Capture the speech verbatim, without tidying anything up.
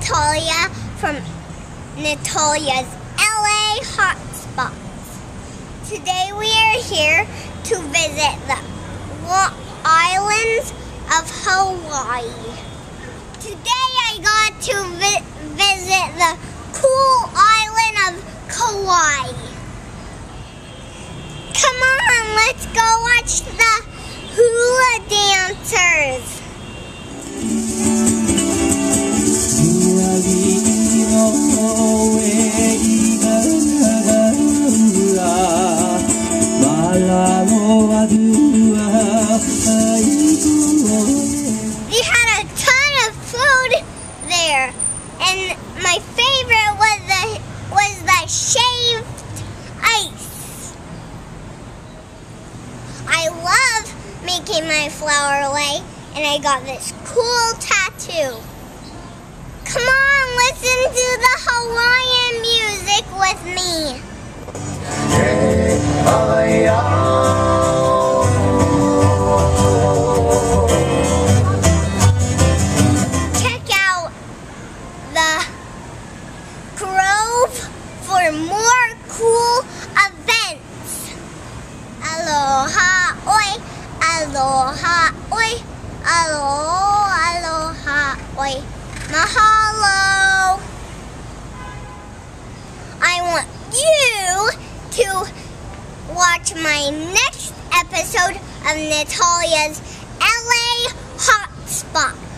Natalia from Natalia's L A Hotspots. Today we are here to visit the islands of Hawaii. Today I got to vi- visit the cool island of Kauai. Come on, let's go watch the hula dancers. We had a ton of food there, and my favorite was the was the shaved ice. I love making my flower lei, and I got this cool tattoo. Come on, listen to the Hawaiian music with me. Hey, oh yeah. More cool events. Aloha ʻoe, aloha ʻoe, aloha, aloha ʻoe. Mahalo. I want you to watch my next episode of Natalia's L A Hotspot.